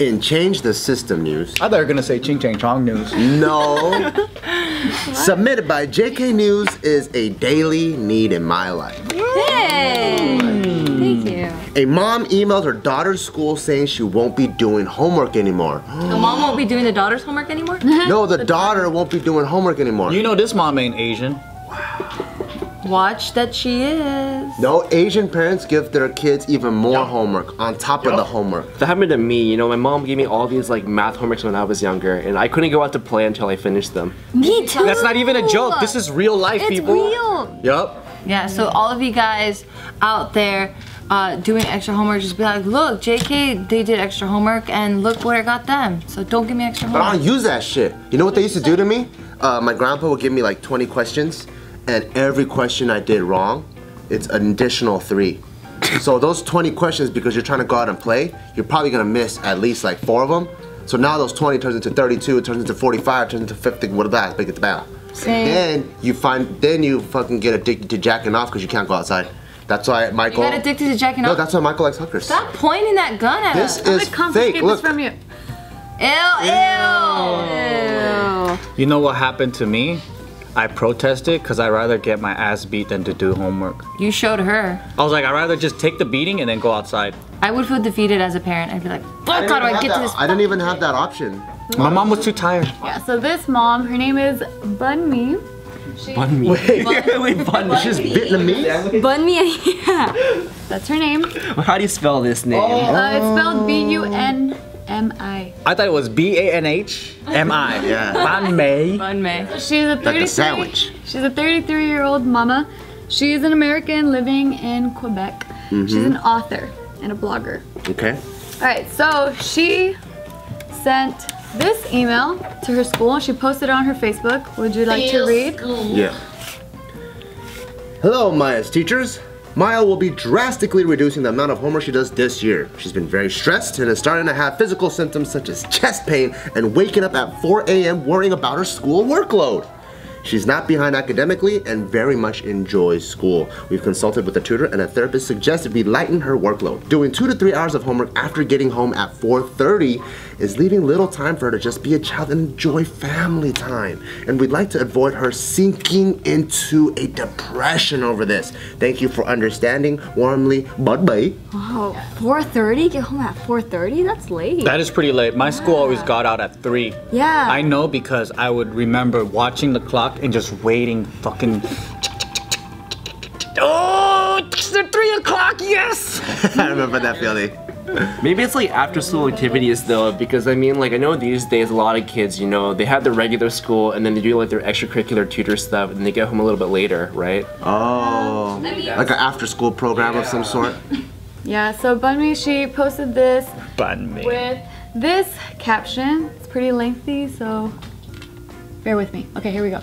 In Change the System news. I thought you were gonna say Ching Chang Chong news. No. Submitted by JK News is a daily need in my life. Hey! Thank you. A mom emailed her daughter's school saying she won't be doing homework anymore. The mom won't be doing the daughter's homework anymore? No, the daughter won't be doing homework anymore. You know this mom ain't Asian. Wow. Watch that she is. No, Asian parents give their kids even more homework on top of the homework. That happened to me. You know, my mom gave me all these like math homeworks when I was younger, and I couldn't go out to play until I finished them. Me too. That's not even a joke. This is real life, people. It's real. Yep. Yeah, so all of you guys out there doing extra homework, just be like, look, JK, they did extra homework, and look what I got them. So don't give me extra homework. But I don't use that shit. You know what they used to do to me? My grandpa would give me like 20 questions, and every question I did wrong, it's an additional 3. So those 20 questions, because you're trying to go out and play, you're probably gonna miss at least like 4 of them. So now those 20 turns into 32, it turns into 45, turns into 50, what about it? Big at the battle. Then you fucking get addicted to jacking off because you can't go outside. That's why Michael. You got addicted to jacking off? No, that's why Michael likes hookers. Stop pointing that gun at us. This is fake. Look. From you. Ew, ew, ew. You know what happened to me? I protested because I'd rather get my ass beat than to do homework. You showed her. I was like, I'd rather just take the beating and then go outside. I would feel defeated as a parent. I'd be like, fuck, how do I get to this? I didn't even have that option. My mom was too tired. Yeah, so this mom, her name is Bunmi. Bunmi? Wait, Bunmi? She's Vietnamese? Bunmi, yeah. That's her name. How do you spell this name? It's spelled B-U-N-M-I. I thought it was B-A-N-H-M-I. Yeah. Bunmi. Bunmi. So she's a 33-year-old mama. She is an American living in Quebec. Mm-hmm. She's an author and a blogger. Okay. All right, so she sent this email to her school. She posted it on her Facebook. Would you like to read? Yeah. Hello, Maya's teachers. Maya will be drastically reducing the amount of homework she does this year. She's been very stressed and is starting to have physical symptoms such as chest pain and waking up at 4 a.m. worrying about her school workload. She's not behind academically and very much enjoys school. We've consulted with a tutor and a therapist suggested we lighten her workload. Doing 2 to 3 hours of homework after getting home at 4:30 is leaving little time for her to just be a child and enjoy family time. And we'd like to avoid her sinking into a depression over this. Thank you for understanding. Warmly, Bunmi. Wow, 4:30? Get home at 4:30? That's late. That is pretty late. My school always got out at 3. Yeah. I know because I would remember watching the clock and just waiting fucking oh, it's 3 o'clock, yes! I remember that feeling. Maybe it's like after school activities though, because I mean, like, I know these days a lot of kids, you know, they have their regular school and then they do like their extracurricular tutor stuff and they get home a little bit later, right? Oh, like an after school program of some sort? Yeah, so Bunmi, she posted this with this caption. It's pretty lengthy, so bear with me. Okay, here we go.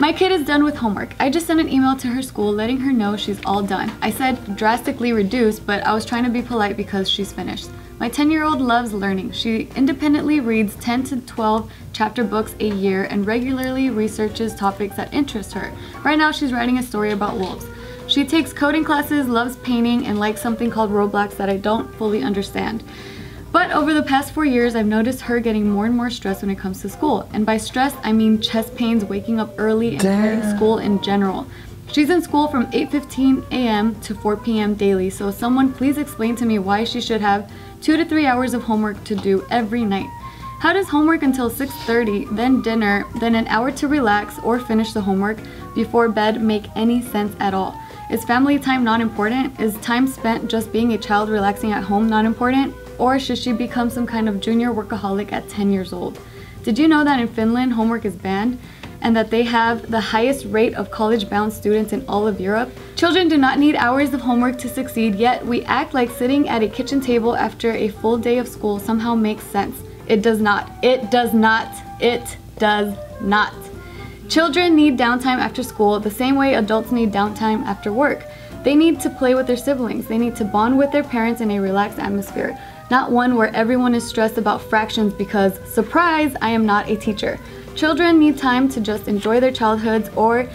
My kid is done with homework. I just sent an email to her school letting her know she's all done. I said drastically reduced, but I was trying to be polite because she's finished. My 10-year-old loves learning. She independently reads 10 to 12 chapter books a year and regularly researches topics that interest her. Right now she's writing a story about wolves. She takes coding classes, loves painting, and likes something called Roblox that I don't fully understand. But over the past 4 years, I've noticed her getting more and more stressed when it comes to school. And by stress, I mean chest pains, waking up early, and hating school in general. She's in school from 8:15 a.m. to 4 p.m. daily, so someone please explain to me why she should have 2 to 3 hours of homework to do every night. How does homework until 6:30, then dinner, then an hour to relax or finish the homework before bed make any sense at all? Is family time not important? Is time spent just being a child relaxing at home not important? Or should she become some kind of junior workaholic at 10 years old? Did you know that in Finland homework is banned and that they have the highest rate of college-bound students in all of Europe? Children do not need hours of homework to succeed, yet we act like sitting at a kitchen table after a full day of school somehow makes sense. It does not. It does not. It does not. Children need downtime after school the same way adults need downtime after work. They need to play with their siblings. They need to bond with their parents in a relaxed atmosphere. Not one where everyone is stressed about fractions because, surprise, I am not a teacher. Children need time to just enjoy their childhoods, or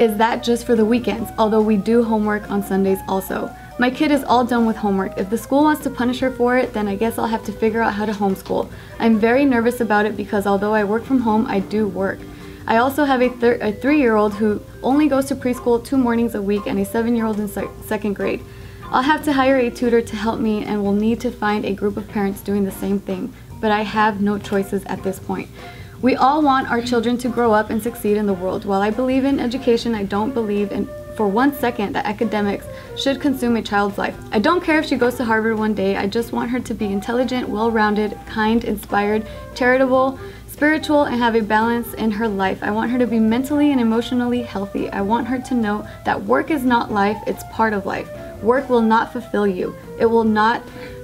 is that just for the weekends? Although we do homework on Sundays also. My kid is all done with homework. If the school wants to punish her for it, then I guess I'll have to figure out how to homeschool. I'm very nervous about it because although I work from home, I do work. I also have a 3-year-old who only goes to preschool 2 mornings a week and a 7-year-old in second grade. I'll have to hire a tutor to help me and will need to find a group of parents doing the same thing, but I have no choices at this point. We all want our children to grow up and succeed in the world. While I believe in education, I don't believe in for 1 second that academics should consume a child's life. I don't care if she goes to Harvard one day. I just want her to be intelligent, well-rounded, kind, inspired, charitable, spiritual, and have a balance in her life. I want her to be mentally and emotionally healthy. I want her to know that work is not life, it's part of life. Work will not fulfill you. It will not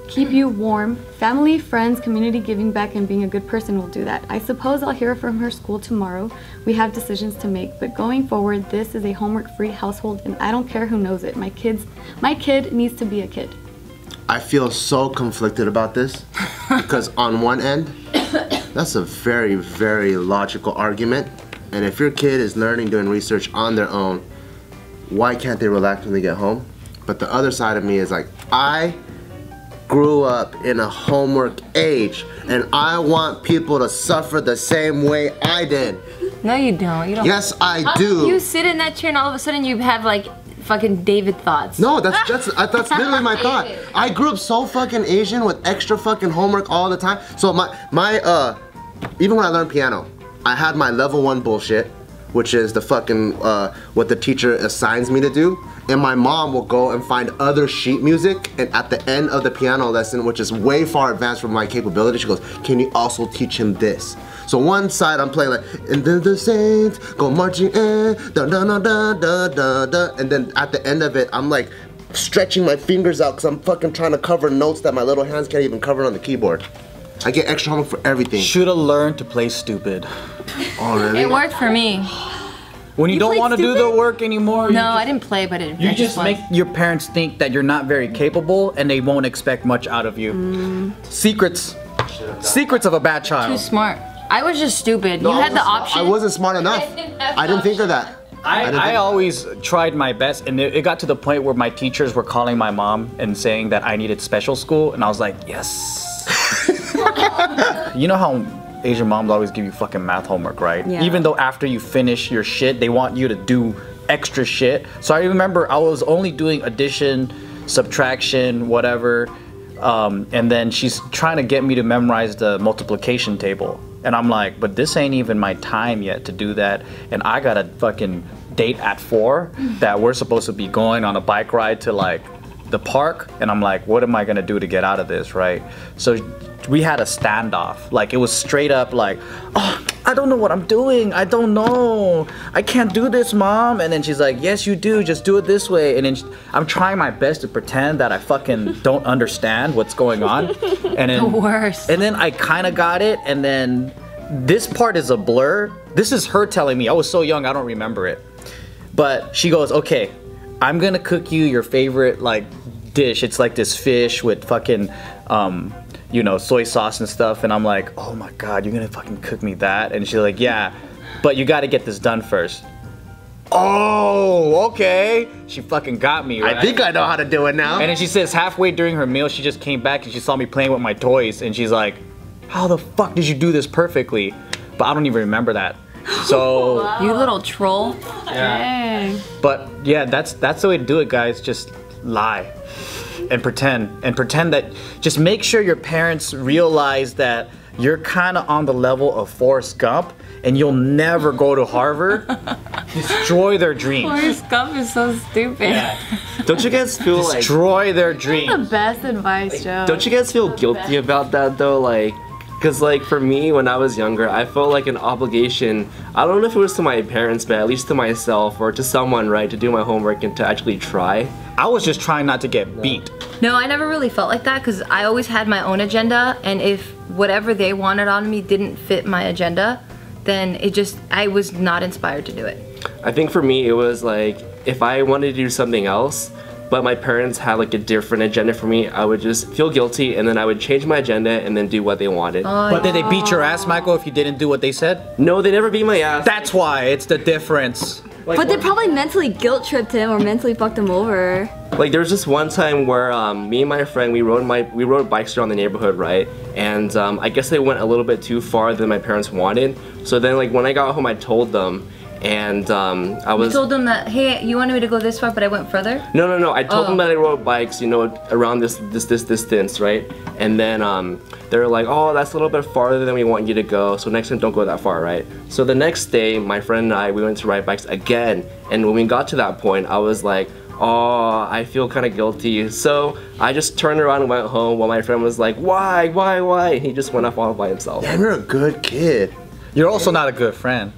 keep you warm. Family, friends, community, giving back, and being a good person will do that. I suppose I'll hear from her school tomorrow. We have decisions to make, but going forward, this is a homework-free household, and I don't care who knows it. My kid needs to be a kid. I feel so conflicted about this because on one end, that's a very, very logical argument. And if your kid is learning, doing research on their own, why can't they relax when they get home? But the other side of me is like, I grew up in a homework age, and I want people to suffer the same way I did. No, you don't. You don't. Yes, I do. You sit in that chair, and all of a sudden you have like fucking David thoughts. No, that's literally my thought. I grew up so fucking Asian with extra fucking homework all the time. So even when I learned piano, I had my level 1 bullshit, which is the fucking what the teacher assigns me to do. And my mom will go and find other sheet music, and at the end of the piano lesson, which is way far advanced from my capability, she goes, can you also teach him this? So one side I'm playing like, and then the saints go marching in, da da da da da da da, and then at the end of it, I'm like stretching my fingers out because I'm fucking trying to cover notes that my little hands can't even cover on the keyboard. I get extra homework for everything. Should have learned to play stupid. Oh, really? It worked for me. When you don't want to do the work anymore. No, I didn't play, but it. You just make your parents think that you're not very capable, and they won't expect much out of you. Mm. Secrets of a bad child. Too smart. I was just stupid. No, you had the option. I wasn't smart enough. I didn't think of that. I always tried my best, and it got to the point where my teachers were calling my mom and saying that I needed special school, and I was like, yes. You know how Asian moms always give you fucking math homework, right? Yeah. Even though after you finish your shit, they want you to do extra shit. So I remember I was only doing addition, subtraction, whatever, and then she's trying to get me to memorize the multiplication table. And I'm like, but this ain't even my time yet to do that, and I got a fucking date at 4 that we're supposed to be going on a bike ride to like the park, and I'm like, what am I gonna do to get out of this, right? So we had a standoff. Like, it was straight up like, oh, I don't know what I'm doing. I don't know. I can't do this, Mom. And then she's like, yes, you do. Just do it this way. And then I'm trying my best to pretend that I fucking don't understand what's going on. And then, the worst. And then I kind of got it. And then this part is a blur. This is her telling me. I was so young, I don't remember it. But she goes, okay, I'm going to cook you your favorite, like, dish. It's like this fish with fucking, you know, soy sauce and stuff. And I'm like, oh my God, you're gonna fucking cook me that? And she's like, yeah, but you gotta get this done first. Oh, okay. She fucking got me, right? I think I know how to do it now. And then she says halfway during her meal, she just came back and she saw me playing with my toys. And she's like, how the fuck did you do this perfectly? But I don't even remember that. So. Wow. You little troll. Yeah. Dang. But yeah, that's the way to do it, guys. Just lie. And pretend that, just make sure your parents realize that you're kind of on the level of Forrest Gump and you'll never go to Harvard. Destroy their dreams. Forrest Gump is so stupid. Yeah. Don't you guys feel like... Destroy their dreams. That's the best advice, like, Joe. Don't you guys feel guilty about that though? Like, because like for me, when I was younger, I felt like an obligation. I don't know if it was to my parents, but at least to myself or to someone, right? To do my homework and to actually try. I was just trying not to get beat. No, I never really felt like that because I always had my own agenda. And if whatever they wanted on me didn't fit my agenda, then it just, I was not inspired to do it. I think for me, it was like, if I wanted to do something else, but my parents had like a different agenda for me, I would just feel guilty and then I would change my agenda and then do what they wanted. Oh, but did they beat your ass, Michael, if you didn't do what they said? No, they never beat my ass. That's why, it's the difference. Like, but they probably mentally guilt tripped him or mentally fucked him over. Like there was this one time where me and my friend, we rode bikes around the neighborhood, right? And I guess they went a little bit too far than my parents wanted. So then like when I got home, I told them. And You told them that, hey, you wanted me to go this far, but I went further? No, no, no. I told them that I rode bikes, you know, around this distance, right? And then they were like, oh, that's a little bit farther than we want you to go, so next time don't go that far, right? So the next day, my friend and I, we went to ride bikes again. And when we got to that point, I was like, oh, I feel kind of guilty. So I just turned around and went home while my friend was like, why? And he just went off all by himself. Damn, you're a good kid. You're also not a good friend.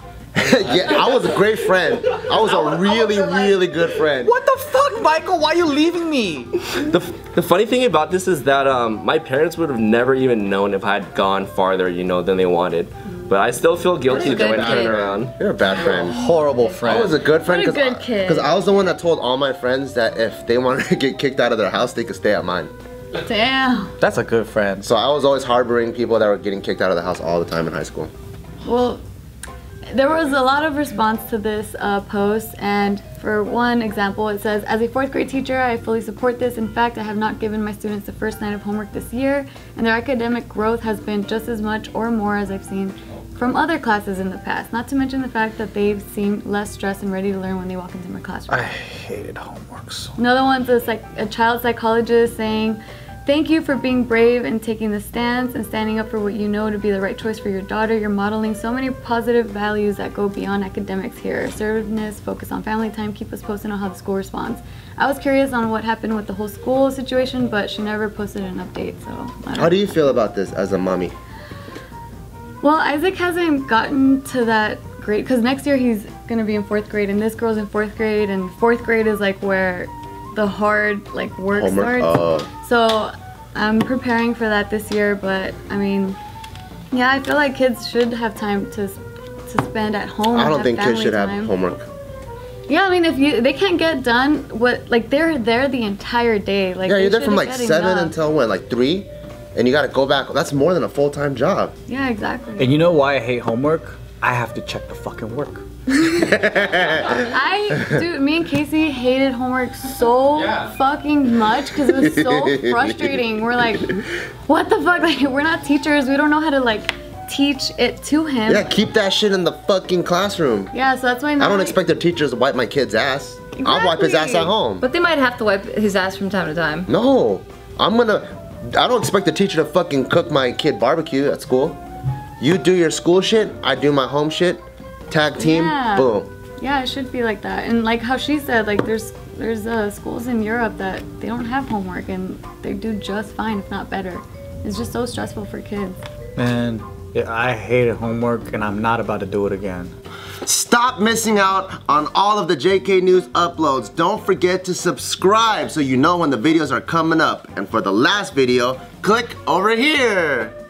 Yeah, I was a great friend. I was a really, really good friend. What the fuck, Michael? Why are you leaving me? The funny thing about this is that my parents would have never even known if I had gone farther, you know, than they wanted. But I still feel guilty going turning around. You're a bad friend. Horrible friend. I was a good friend because I was the one that told all my friends that if they wanted to get kicked out of their house, they could stay at mine. Damn. That's a good friend. So I was always harboring people that were getting kicked out of the house all the time in high school. Well, there was a lot of response to this post, and for one example it says, as a 4th grade teacher, I fully support this. In fact, I have not given my students the first night of homework this year, and their academic growth has been just as much or more as I've seen from other classes in the past, not to mention the fact that they've seemed less stressed and ready to learn when they walk into my classroom. I hated homework so much. Another one's a child psychologist saying, thank you for being brave and taking the stance and standing up for what you know to be the right choice for your daughter. You're modeling so many positive values that go beyond academics here. Assertiveness, focus on family time, keep us posted on how the school responds. I was curious on what happened with the whole school situation, but she never posted an update, so how do you feel about this as a mommy? Well, Isaac hasn't gotten to that grade, because next year he's going to be in 4th grade, and this girl's in 4th grade, and 4th grade is like where the hard work starts. So I'm preparing for that this year, but I mean, yeah, I feel like kids should have time to spend at home. I don't think kids should have homework. Yeah, I mean, if they can't get done, they're there the entire day. Like, yeah, you're there from like 7 until when, like 3, and you gotta go back. That's more than a full-time job. Yeah, exactly. And you know why I hate homework? I have to check the fucking work. Dude, me and Casey hated homework so fucking much because it was so frustrating. We're like, what the fuck? Like, we're not teachers. We don't know how to teach it to him. Yeah, keep that shit in the fucking classroom. Yeah, so that's why I don't expect their teachers to wipe my kid's ass. Exactly. I'll wipe his ass at home. But they might have to wipe his ass from time to time. No, I don't expect the teacher to fucking cook my kid barbecue at school. You do your school shit, I do my home shit, tag team, boom. Yeah, it should be like that. And like how she said, like there's schools in Europe that they don't have homework and they do just fine, if not better. It's just so stressful for kids. Man, I hated homework and I'm not about to do it again. Stop missing out on all of the JK News uploads. Don't forget to subscribe so you know when the videos are coming up. And for the last video, click over here.